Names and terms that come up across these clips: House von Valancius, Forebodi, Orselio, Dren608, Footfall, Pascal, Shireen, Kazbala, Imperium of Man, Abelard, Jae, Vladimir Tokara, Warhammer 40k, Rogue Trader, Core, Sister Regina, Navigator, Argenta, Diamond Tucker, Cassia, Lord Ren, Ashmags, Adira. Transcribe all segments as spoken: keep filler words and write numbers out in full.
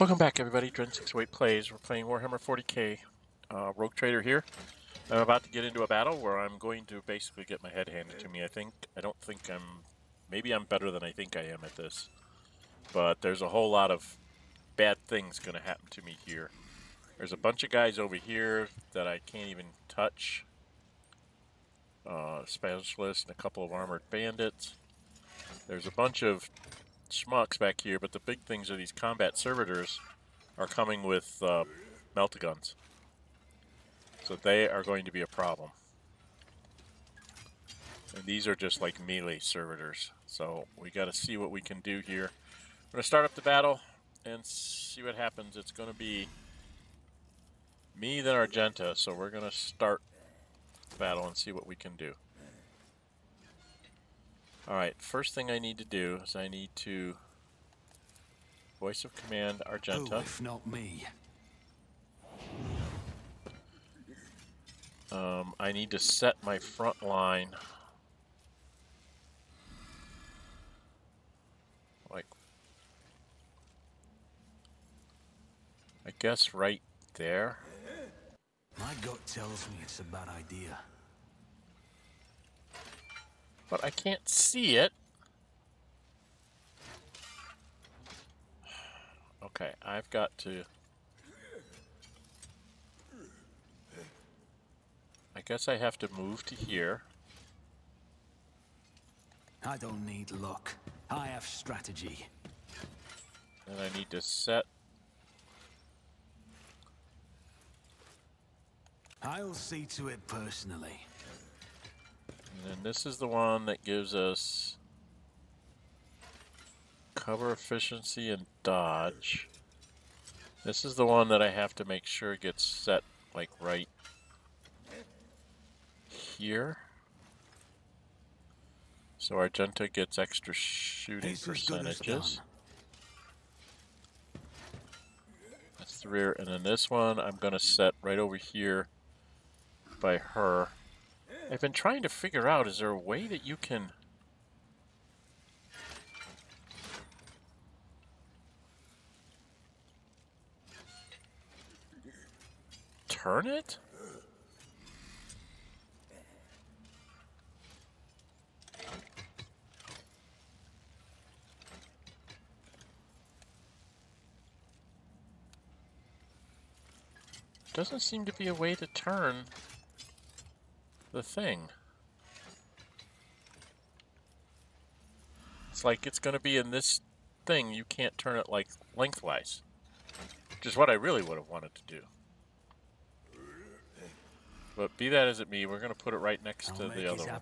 Welcome back, everybody. Dren six oh eight plays. We're playing Warhammer forty K. Uh, Rogue Trader here. I'm about to get into a battle where I'm going to basically get my head handed to me. I think I don't think I'm. Maybe I'm better than I think I am at this. But there's a whole lot of bad things going to happen to me here. There's a bunch of guys over here that I can't even touch. Uh, specialists and a couple of armored bandits. There's a bunch of schmucks back here, but the big things are these combat servitors are coming with uh, meltaguns, so they are going to be a problem. And these are just like melee servitors, so we got to see what we can do here. We're gonna start up the battle and see what happens. It's gonna be me then Argenta, so we're gonna start the battle and see what we can do. Alright, first thing I need to do is I need to voice of command Argenta. Ooh, if not me. Um, I need to set my front line like I guess right there. My gut tells me it's a bad idea. But I can't see it. Okay, I've got to... I guess I have to move to here. I don't need luck. I have strategy. And I need to set... I'll see to it personally. And then this is the one that gives us cover efficiency and dodge. This is the one that I have to make sure gets set like right here. So Argenta gets extra shooting percentages. That's the rear. And then this one I'm going to set right over here by her. I've been trying to figure out, is there a way that you can... turn it? Doesn't seem to be a way to turn... the thing. It's like it's going to be in this thing. You can't turn it like lengthwise, which is what I really would have wanted to do. But be that as it may, we're going to put it right next I'll to the other one.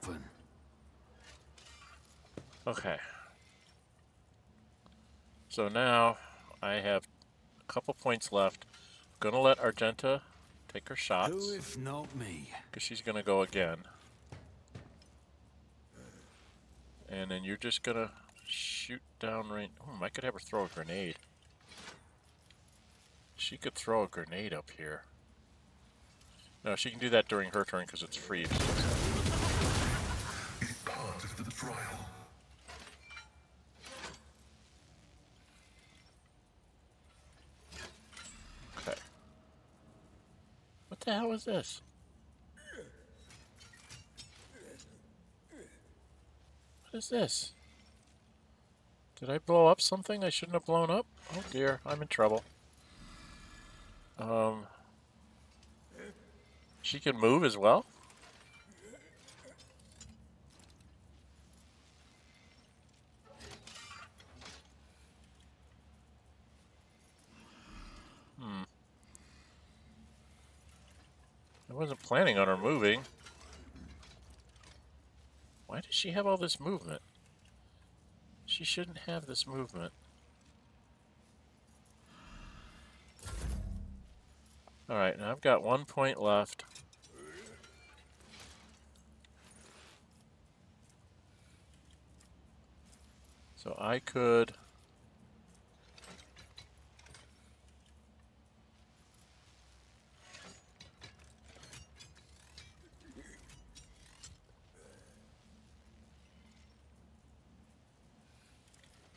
Okay. So now I have a couple points left. I'm going to let Argenta take her shots. Who if not me? Because she's gonna go again. And then you're just gonna shoot down range. Oh, I could have her throw a grenade. She could throw a grenade up here. No, she can do that during her turn because it's free. It's part of the trial. What the hell is this? What is this? Did I blow up something I shouldn't have blown up? Oh dear, I'm in trouble. Um, she can move as well? I wasn't planning on her moving. Why does she have all this movement? She shouldn't have this movement. Alright, now I've got one point left. So I could...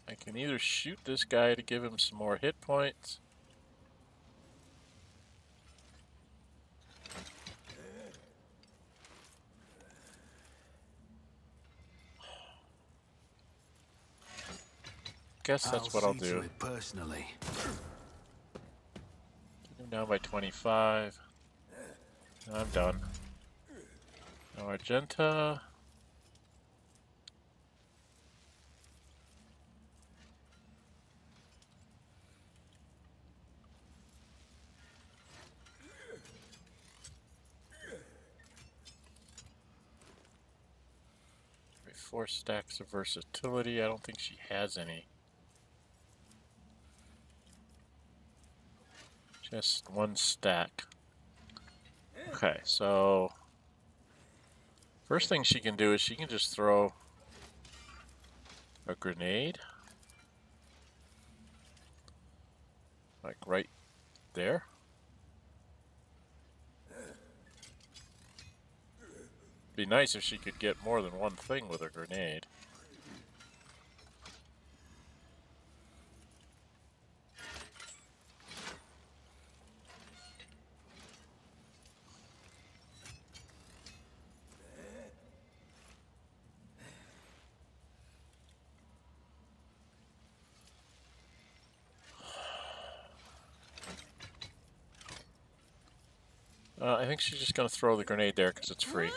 I can either shoot this guy to give him some more hit points, guess that's what I'll do. Personally. Get him down by twenty-five. I'm done. Now Argenta. Four stacks of versatility. I don't think she has any. Just one stack. Okay, so first thing she can do is she can just throw a grenade. Like right there. Be nice if she could get more than one thing with a grenade. Uh, I think she's just going to throw the grenade there because it's free.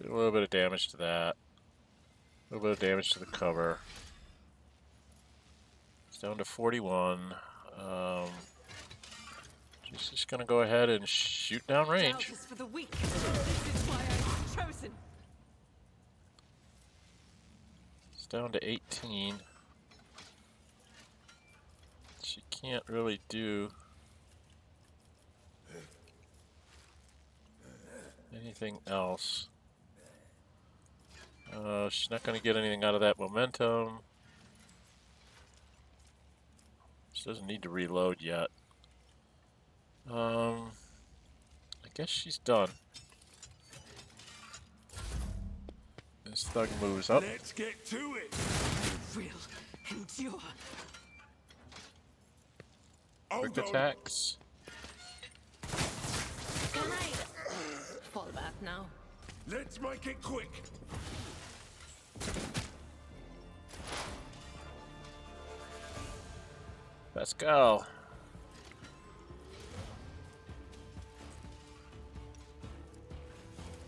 A little bit of damage to that. A little bit of damage to the cover. It's down to forty-one. Um, she's just gonna go ahead and shoot down range. This is why I was chosen. It's down to eighteen. She can't really do anything else. Uh, she's not going to get anything out of that momentum. She doesn't need to reload yet. Um, I guess she's done. This thug moves up. Let's get to it. We'll endure. Quick attacks. Fall back now. Let's make it quick. Let's go.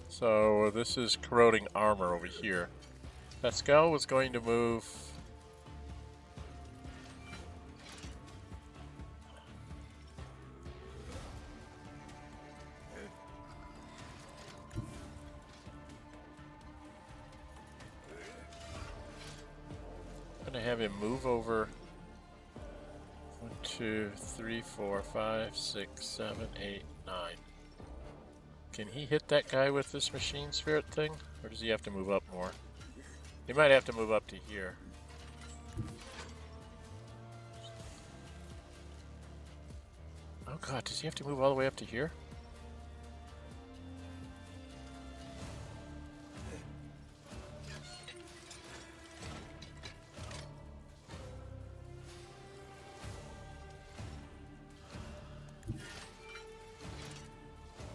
So this is corroding armor over here. Pascal was going to move. I'm gonna have him move over. Two, three, four, five, six, seven, eight, nine. Can he hit that guy with this machine spirit thing? Or does he have to move up more? He might have to move up to here. Oh god, does he have to move all the way up to here?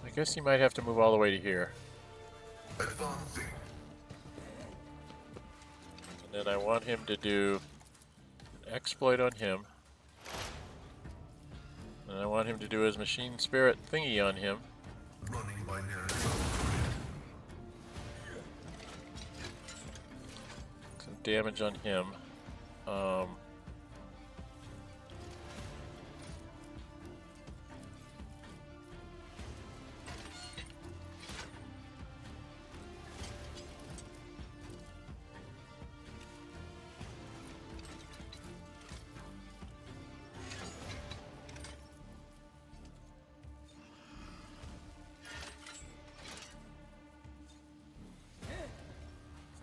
I guess he might have to move all the way to here. Advancing. And then I want him to do an exploit on him. And I want him to do his machine spirit thingy on him. Running by near. Some damage on him. Um...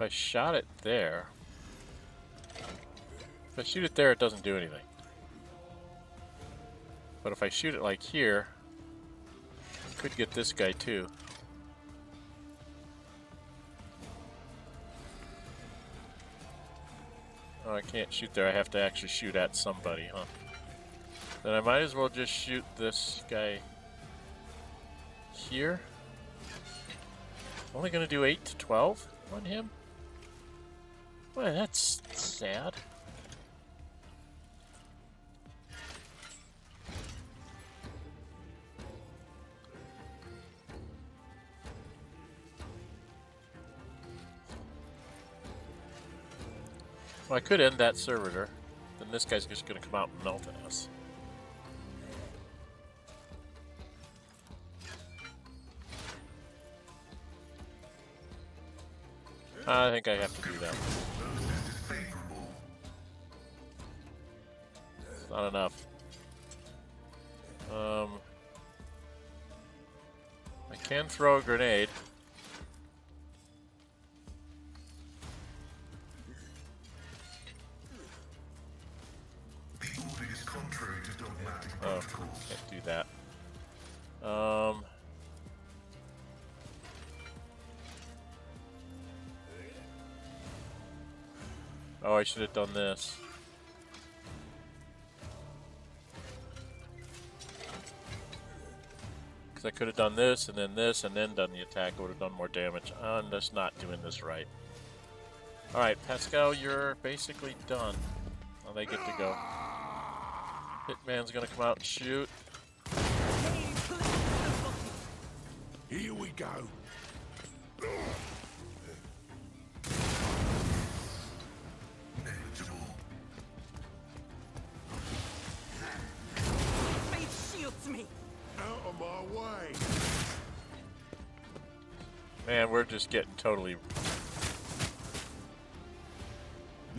I shot it there. If I shoot it there, it doesn't do anything. But if I shoot it like here, I could get this guy too. Oh, I can't shoot there. I have to actually shoot at somebody, huh? Then I might as well just shoot this guy here. Only gonna do eight to twelve on him. Well, that's sad. Well, I could end that servitor. Then this guy's just going to come out and melt at us. I think I have to do that. It's not enough. Um, I can throw a grenade. Oh, can't do that. Um... Oh, I should have done this. Because I could have done this, and then this, and then done the attack. I would have done more damage. I'm just not doing this right. Alright, Pascal, you're basically done. Now they get to go. Hitman's gonna come out and shoot. Here we go. Man, we're just getting totally.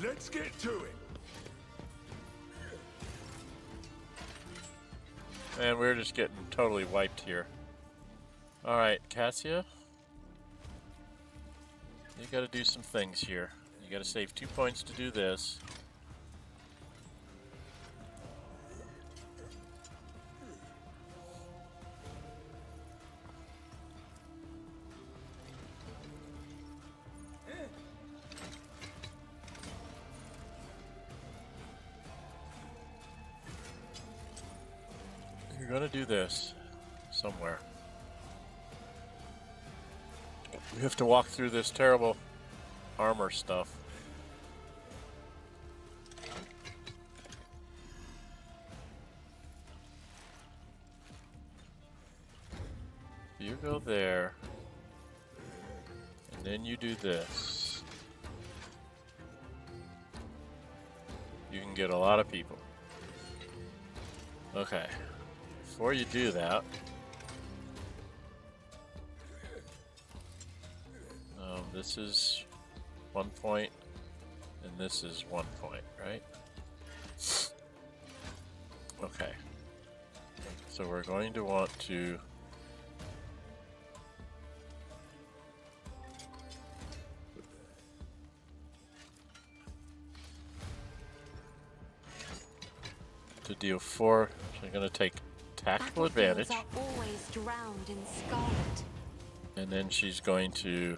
Let's get to it. Man, we're just getting totally wiped here. All right, Cassia, you got to do some things here. You got to save two points to do this. You're gonna do this somewhere. We have to walk through this terrible armor stuff. You go there, and then you do this. You can get a lot of people. Okay. Before you do that, um, this is one point, and this is one point, right? Okay. So we're going to want to to deal four. So I'm going to take tactical advantage, are always drowned in scarlet. And then she's going to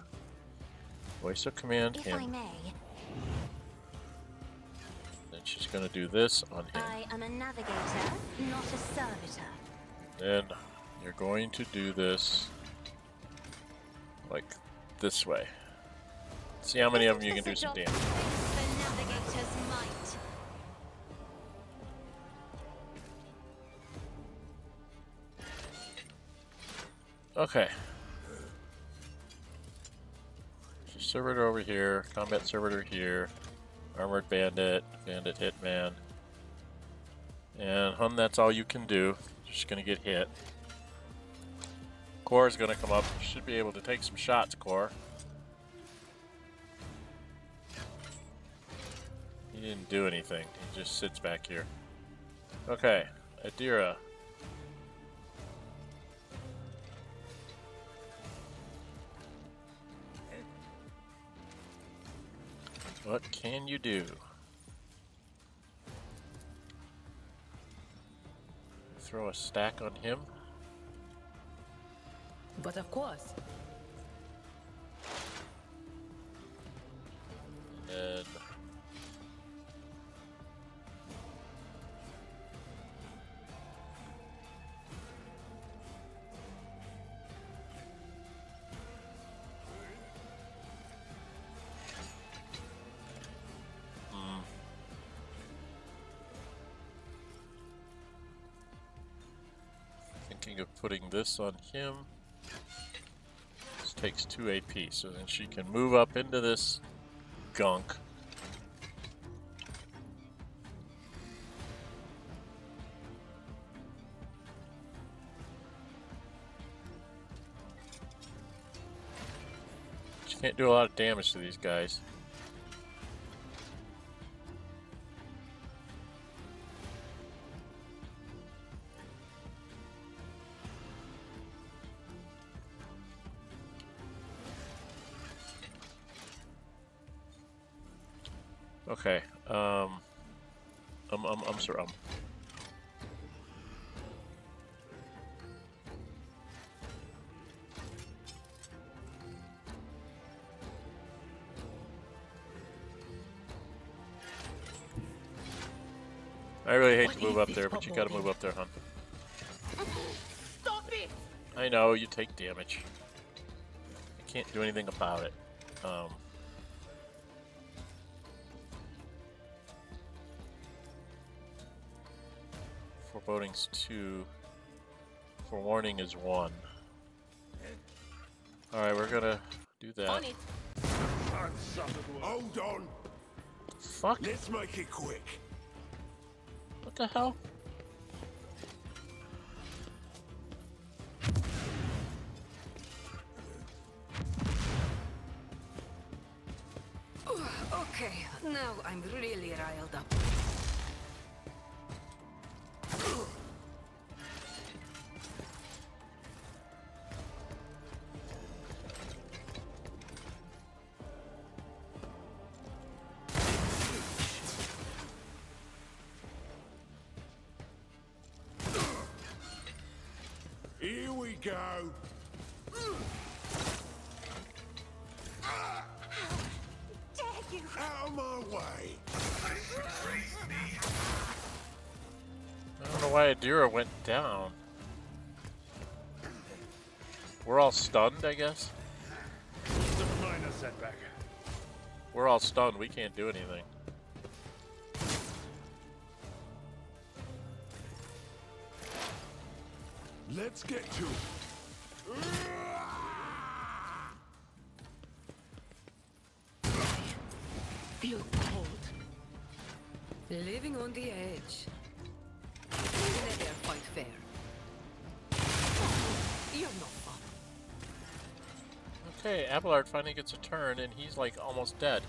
voice of command if him. I may. Then she's going to do this on him. I am a navigator, not a servitor. Then you're going to do this like this way. See how many of them you can do some damage. Okay. So servitor over here, combat servitor here, armored bandit, bandit hitman. And hun, that's all you can do. Just gonna get hit. Core is gonna come up. You should be able to take some shots, Core. He didn't do anything. He just sits back here. Okay, Adira. What can you do? Throw a stack on him? But of course. And then thinking of putting this on him. This takes two A P, so then she can move up into this gunk. She can't do a lot of damage to these guys. Okay, um, um, um, um, sir, um. I really hate to move up there, but you gotta move up there, hon. Stop it! I know, you take damage. I can't do anything about it. Um. Foreboding's two. Forewarning is one. Alright, we're gonna do that. On it. Hold on. Fuck. Let's make it quick. What the hell? Ooh, okay, now I'm really riled up. Adira went down. We're all stunned, I guess. We're all stunned. We can't do anything. Let's get to it. Feel cold. Living on the edge. Never quite fair. You're not fun. Okay, Abelard finally gets a turn, and he's like almost dead.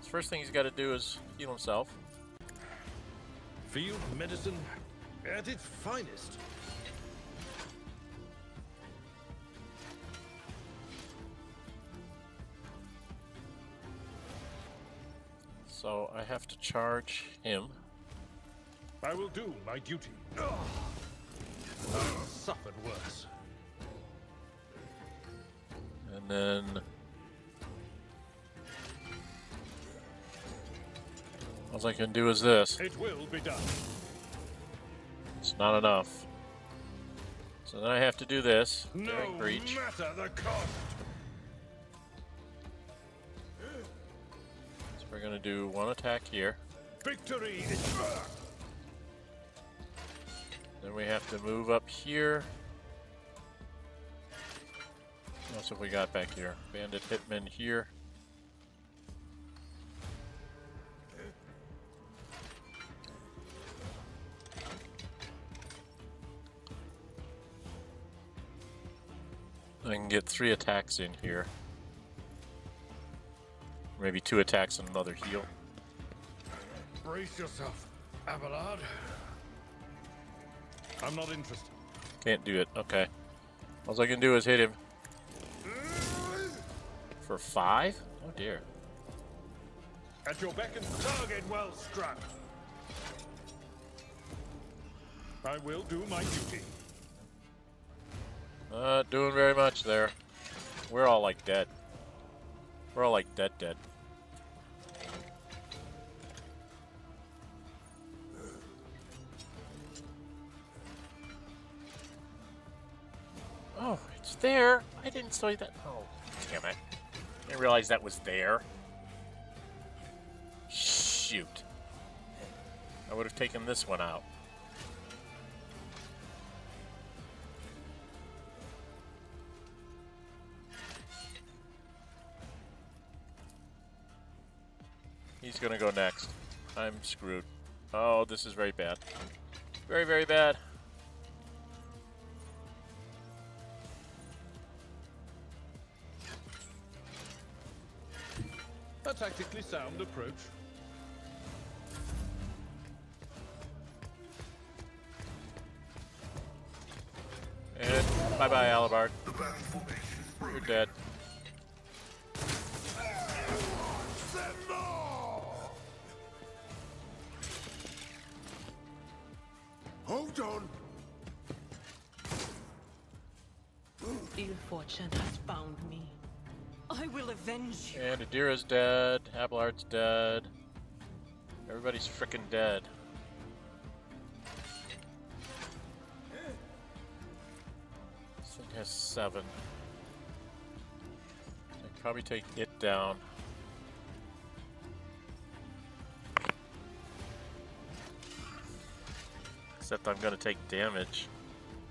His first thing he's got to do is heal himself. Field medicine at its finest. So I have to charge him. I will do my duty. Ugh. I've suffered worse. And then all I can do is this. It will be done. It's not enough. So then I have to do this. No matter the cost. So we're gonna do one attack here. Victory is Then we have to move up here. What else have we got back here? Bandit Hitman here. I can get three attacks in here. Maybe two attacks and another heal. Brace yourself, Abelard. I'm not interested. Can't do it. Okay. All I can do is hit him. For five? Oh dear. At your beck and target, well struck. I will do my duty. Not doing very much there. We're all like dead. We're all like dead, dead. Oh, it's there. I didn't see that. Oh, damn it. I didn't realize that was there. Shoot. I would have taken this one out. He's gonna go next. I'm screwed. Oh, this is very bad. Very, very bad. A tactically sound approach. And bye-bye, Abelard. You're dead. Hold on. Ill fortune has found me. I will avenge you. And Adira's dead. Abelard's dead. Everybody's frickin' dead. This thing has seven. I can probably take it down. Except I'm gonna take damage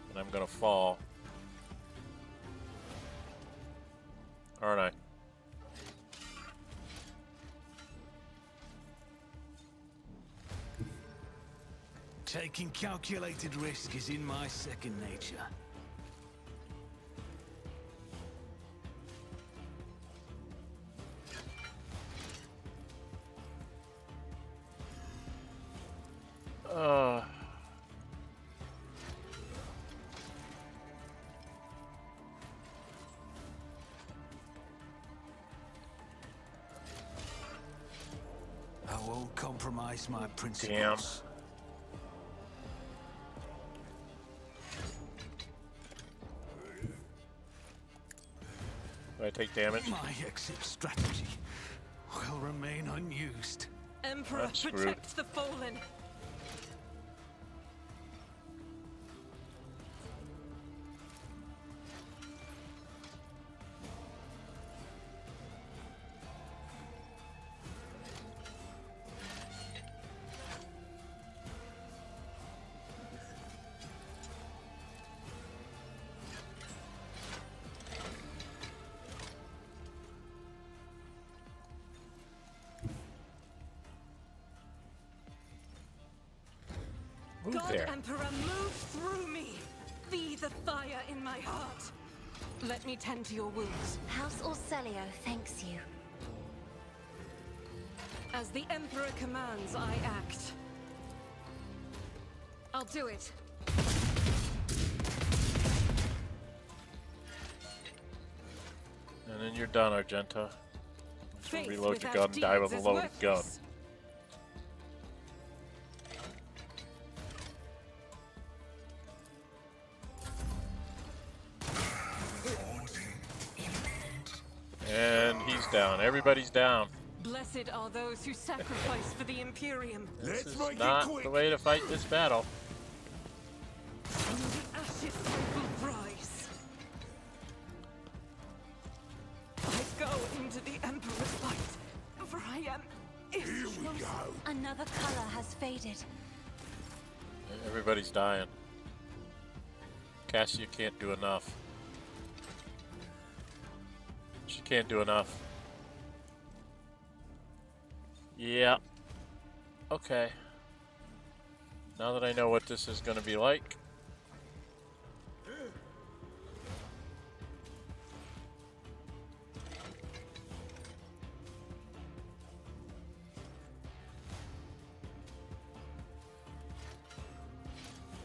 and I'm gonna fall. Aren't I? Taking calculated risk is in my second nature. Uh Compromise my principles. Damn. Did I take damage? My exit strategy will remain unused. Emperor protects the fallen. There. Emperor, move through me! Be the fire in my heart! Let me tend to your wounds. House Orselio thanks you. As the Emperor commands, I act. I'll do it. And then you're done, Argenta. Just reload your gun and die with a loaded gun. Down. Everybody's down. Blessed are those who sacrifice for the Imperium. This is not the way to fight this battle. And the ashes will rise. I go into the Emperor's light, for I am. Here we go. Another color has faded. Everybody's dying. Cassia can't do enough. She can't do enough. Yeah. Okay. Now that I know what this is going to be like. Oh,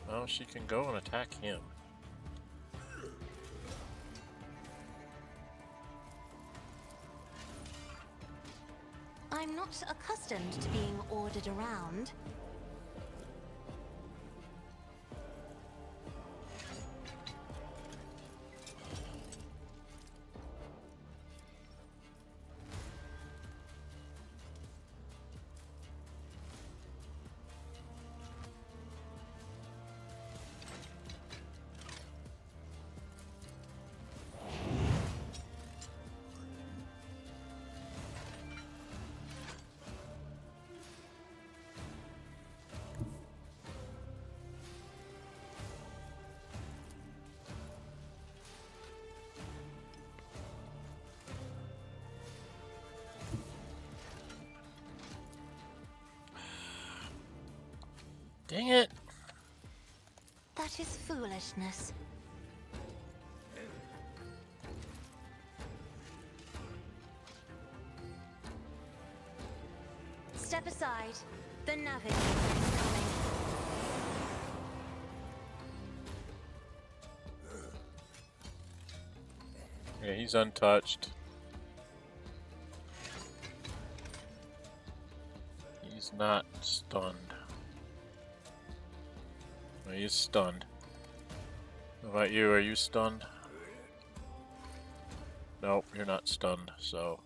well, she can go and attack him. I'm not accustomed to being ordered around. Dang it. That is foolishness. Step aside. The navigator is coming. Yeah, he's untouched. He's not stunned. No, he's stunned. What about you? Are you stunned? Nope, you're not stunned, so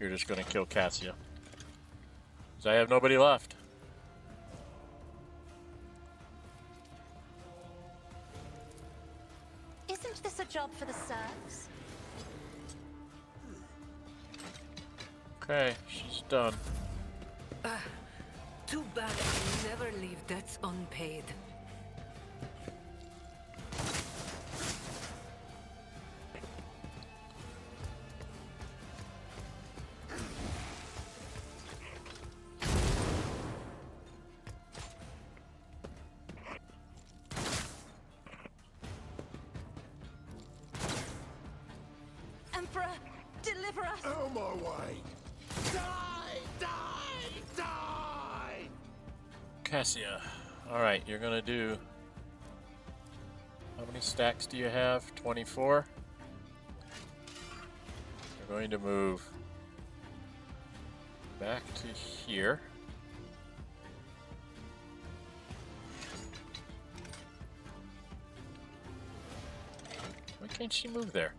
you're just gonna kill Cassia. Because I have nobody left. Isn't this a job for the serfs? Okay, she's done. Uh, too bad I never leave debts unpaid. Alright, you're gonna do... How many stacks do you have? twenty-four? You're going to move back to here. Why can't she move there?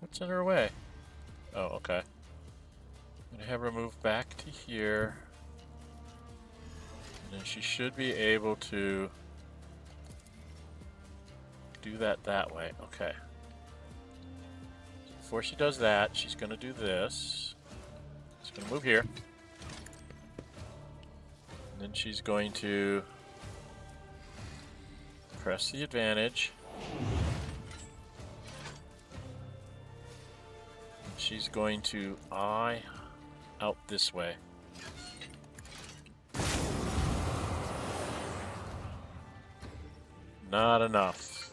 What's in her way? Oh, okay. I'm gonna have her move back to here, and then she should be able to do that that way. Okay. Before she does that, she's gonna do this. She's gonna move here, and then she's going to press the advantage. And she's going to eye out this way. Not enough.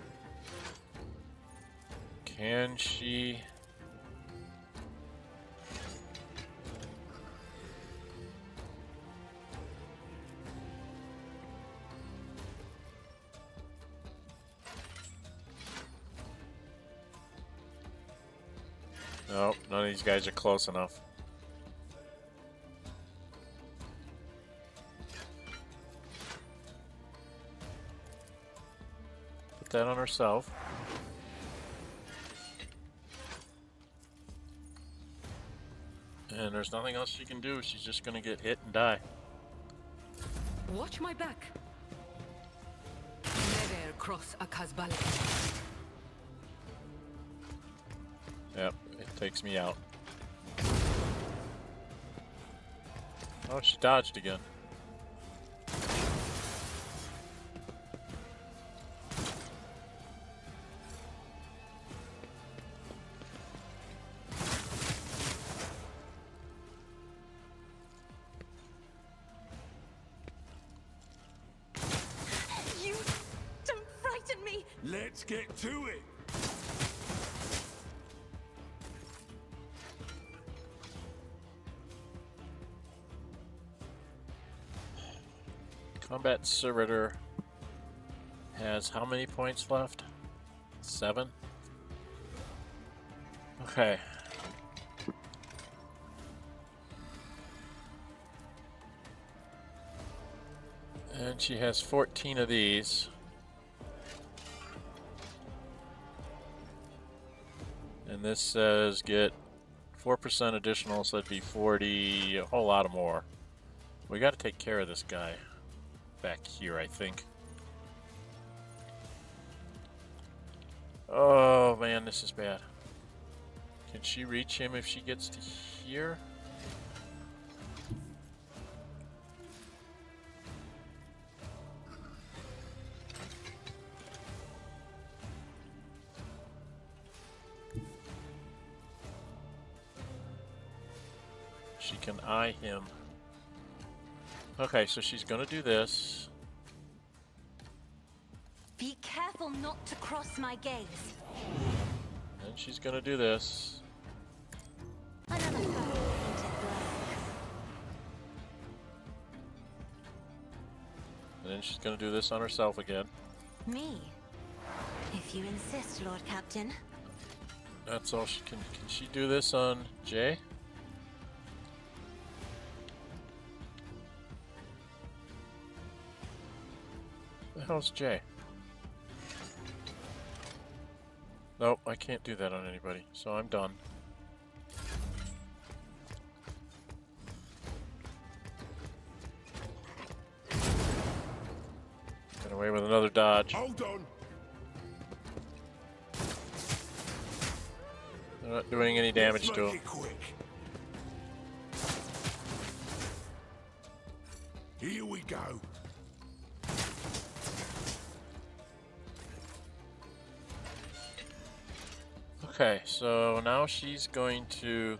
Can she? Nope, none of these guys are close enough. That on herself. And there's nothing else she can do. She's just gonna get hit and die. Watch my back. Never cross a Kazbala. Yep, it takes me out. Oh, she dodged again. Let's get to it. Combat Servitor has how many points left? Seven? Okay. And she has fourteen of these. And this says get four percent additional, so that'd be forty, a whole lot of more. We gotta take care of this guy back here, I think. Oh man, this is bad. Can she reach him if she gets to here? she can eye him. Okay, so she's gonna do this. Be careful not to cross my gaze. And she's gonna do this. Another and then she's gonna do this on herself again. Me? If you insist, Lord Captain. That's all she can. Can she do this on Jae? The hell's Jae? Nope, I can't do that on anybody, so I'm done. Get away with another dodge. Hold on. They're not doing any damage to him. Here we go. Okay, so now she's going to...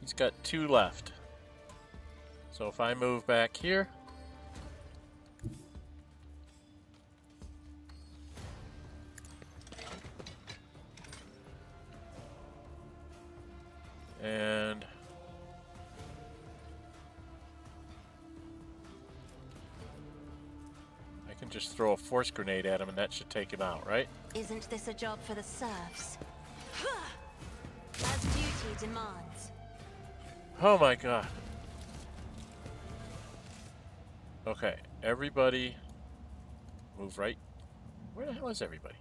He's got two left. So if I move back here... And... I can just throw a force grenade at him and that should take him out, right? Isn't this a job for the serfs? As duty demands. Oh my god. Okay, everybody move right. Where the hell is everybody?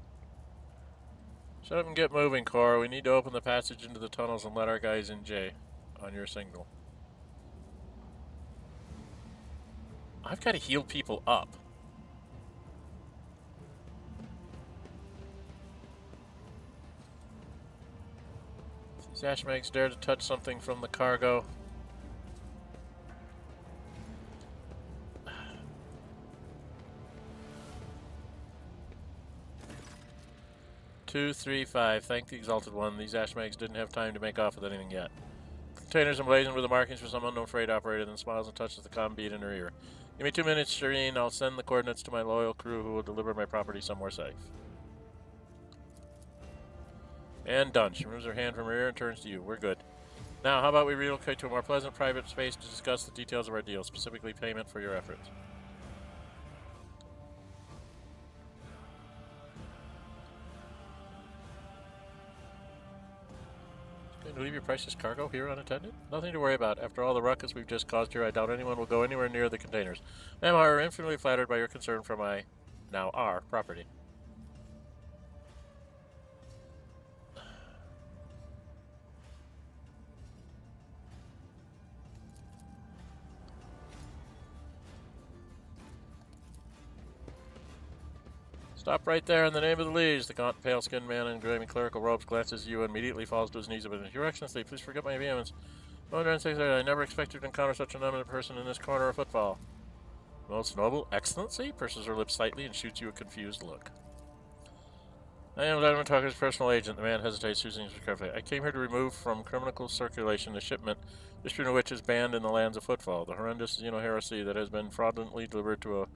Shut up and get moving, Core. We need to open the passage into the tunnels and let our guys in. Jae, on your signal. I've got to heal people up. These Ashmags dare to touch something from the cargo. Two, three, five. Thank the Exalted One. These Ashmags didn't have time to make off with anything yet. Containers emblazoned with the markings for some unknown freight operator, then smiles and touches the comm bead in her ear. Give me two minutes, Shireen. I'll send the coordinates to my loyal crew who will deliver my property somewhere safe. And done. She removes her hand from her ear and turns to you. We're good. Now, how about we relocate to a more pleasant private space to discuss the details of our deal, specifically payment for your efforts. To leave your precious cargo here unattended? Nothing to worry about. After all the ruckus we've just caused here, I doubt anyone will go anywhere near the containers. Ma'am, I am infinitely flattered by your concern for my, now our, property. Stop right there in the name of the liege. The gaunt, pale-skinned man in gray and clerical robes glances at you and immediately falls to his knees. Your Excellency, please forget my vehemence. Lord Ren six oh eight, I never expected to encounter such an eminent person in this corner of Footfall. Most noble Excellency purses her lips slightly and shoots you a confused look. I am Diamond Tucker's personal agent. The man hesitates, choosing his carefully. I came here to remove from criminal circulation the shipment, distribution of which is banned in the lands of Footfall, the horrendous xeno heresy that has been fraudulently delivered to a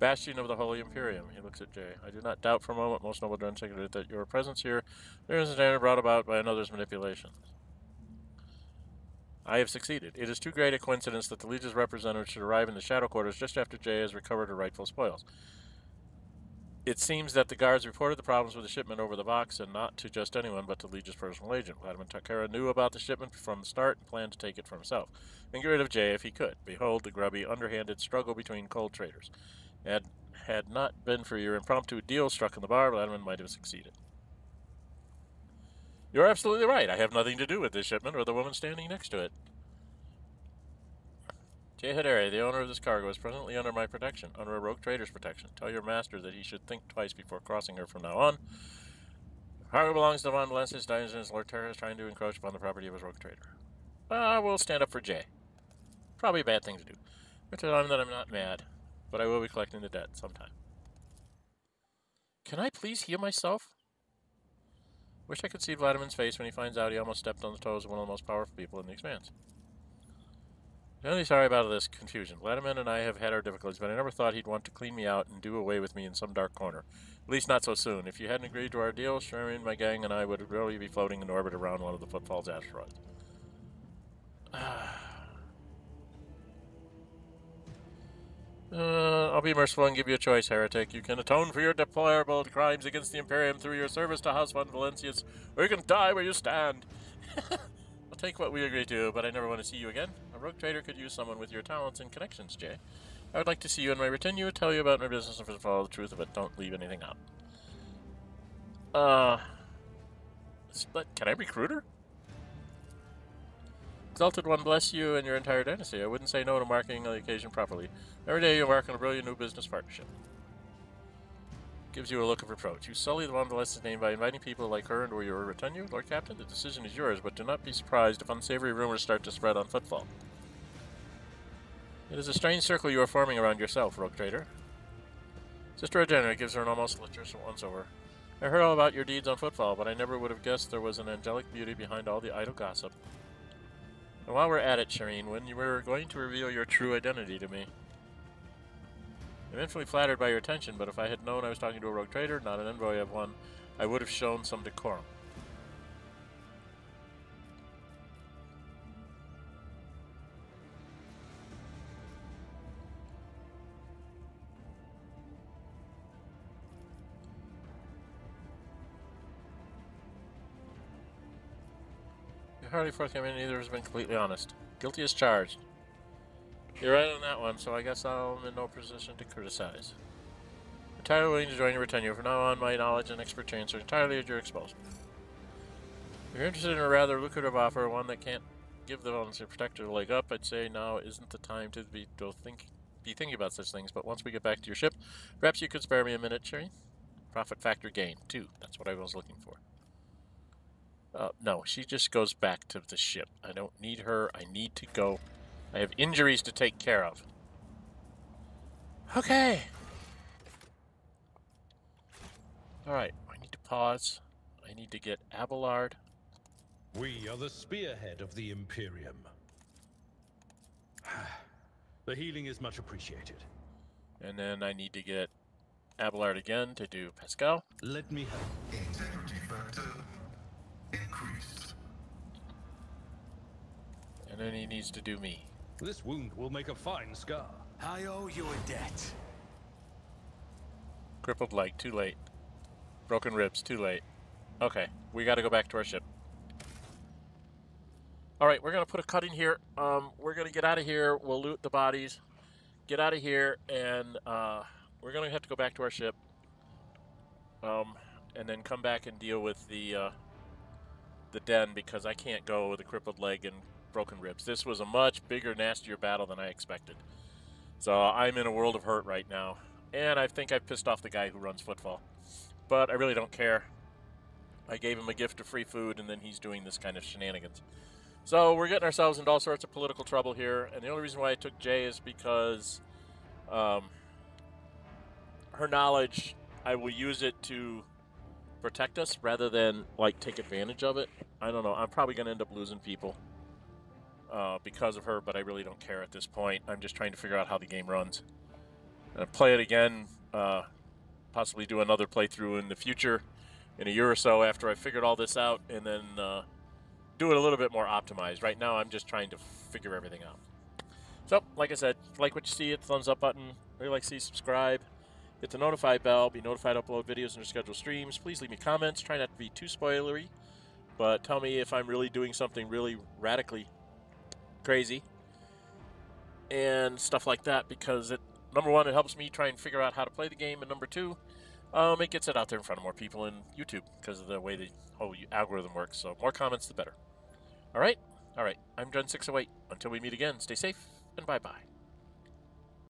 bastion of the Holy Imperium. He looks at Jae. I do not doubt for a moment, most noble Dren six oh eight, that your presence here is a standard brought about by another's manipulations. I have succeeded. It is too great a coincidence that the Liege's representative should arrive in the Shadow Quarters just after Jae has recovered her rightful spoils. It seems that the guards reported the problems with the shipment over the box, and not to just anyone, but to Liege's personal agent. Vladimir Tokara knew about the shipment from the start and planned to take it for himself, and get rid of Jae if he could. Behold the grubby, underhanded struggle between coal traders. Had, had not been for your impromptu deal struck in the bar, Vladimir might have succeeded. You're absolutely right. I have nothing to do with this shipment or the woman standing next to it. Jae Hadere, the owner of this cargo, is presently under my protection, under a rogue trader's protection. Tell your master that he should think twice before crossing her from now on. The cargo belongs to Von Valancius, Diamond's Lord Terra is trying to encroach upon the property of his rogue trader. I uh, will stand up for Jae. Probably a bad thing to do. But tell him that I'm not mad, but I will be collecting the debt sometime. Can I please heal myself? Wish I could see Vladimir's face when he finds out he almost stepped on the toes of one of the most powerful people in the expanse. Really sorry about this confusion. Vladimir and I have had our difficulties, but I never thought he'd want to clean me out and do away with me in some dark corner. At least not so soon. If you hadn't agreed to our deal, Shireen, my gang, and I would really be floating in orbit around one of the Footfall's asteroids. Uh, I'll be merciful and give you a choice, heretic. You can atone for your deplorable crimes against the Imperium through your service to House von Valancius, or you can die where you stand. I'll take what we agree to, but I never want to see you again. A rogue trader could use someone with your talents and connections, Jae. I would like to see you in my retinue, tell you about my business, and follow the truth of it. Don't leave anything out. Uh... Can I recruit her? Exalted One, bless you and your entire dynasty. I wouldn't say no to marking the occasion properly. Every day you mark on a brilliant new business partnership. Gives you a look of reproach. You sully the One Blessed's name by inviting people like her into your retinue. Lord Captain, the decision is yours, but do not be surprised if unsavory rumors start to spread on Footfall. It is a strange circle you are forming around yourself, Rogue Trader. Sister Regina gives her an almost literal once-over. I heard all about your deeds on Footfall, but I never would have guessed there was an angelic beauty behind all the idle gossip. And while we're at it, Shireen, when you were going to reveal your true identity to me. I'm infinitely flattered by your attention, but if I had known I was talking to a rogue trader, not an envoy of one, I would have shown some decorum. Hardly forthcoming, neither has been completely honest. Guilty as charged. You're right on that one, so I guess I'm in no position to criticize. Entirely willing to join your retinue. From now on, my knowledge and expertise are entirely at your disposal. If you're interested in a rather lucrative offer, one that can't give the volunteer protector a leg up, I'd say now isn't the time to be to think be thinking about such things. But once we get back to your ship, perhaps you could spare me a minute, Shireen. Profit factor gain two. That's what I was looking for. Uh, no, she just goes back to the ship. I don't need her. I need to go. I have injuries to take care of. Okay. Alright, I need to pause. I need to get Abelard. We are the spearhead of the Imperium. The healing is much appreciated. And then I need to get Abelard again to do Pascal. Let me help. Integrity factor. Increased. And then he needs to do me. This wound will make a fine scar. I owe you a debt. Crippled leg, too late. Broken ribs, too late. Okay, we gotta go back to our ship. Alright, we're gonna put a cut in here. Um, we're gonna get out of here, we'll loot the bodies, get out of here, and uh, we're gonna have to go back to our ship. Um, and then come back and deal with the... Uh, the den, because I can't go with a crippled leg and broken ribs. This was a much bigger, nastier battle than I expected. So I'm in a world of hurt right now. And I think I've pissed off the guy who runs Footfall. But I really don't care. I gave him a gift of free food, and then he's doing this kind of shenanigans. So we're getting ourselves into all sorts of political trouble here. And the only reason why I took Jae is because um, her knowledge, I will use it to protect us rather than, like, take advantage of it. I don't know. I'm probably going to end up losing people uh, because of her, but I really don't care at this point. I'm just trying to figure out how the game runs. I'll play it again, uh, possibly do another playthrough in the future in a year or so after I figured all this out, and then uh, do it a little bit more optimized. Right now, I'm just trying to figure everything out. So, like I said, if you like what you see, hit the thumbs up button. If you like, see, subscribe. Hit the notify bell, be notified, upload videos and scheduled streams. Please leave me comments. Try not to be too spoilery, but tell me if I'm really doing something really radically crazy and stuff like that, because it, number one, it helps me try and figure out how to play the game, and number two, um, it gets it out there in front of more people in YouTube because of the way the whole algorithm works. So more comments, the better. All right? All right. I'm Dren six oh eight. Until we meet again, stay safe and bye-bye.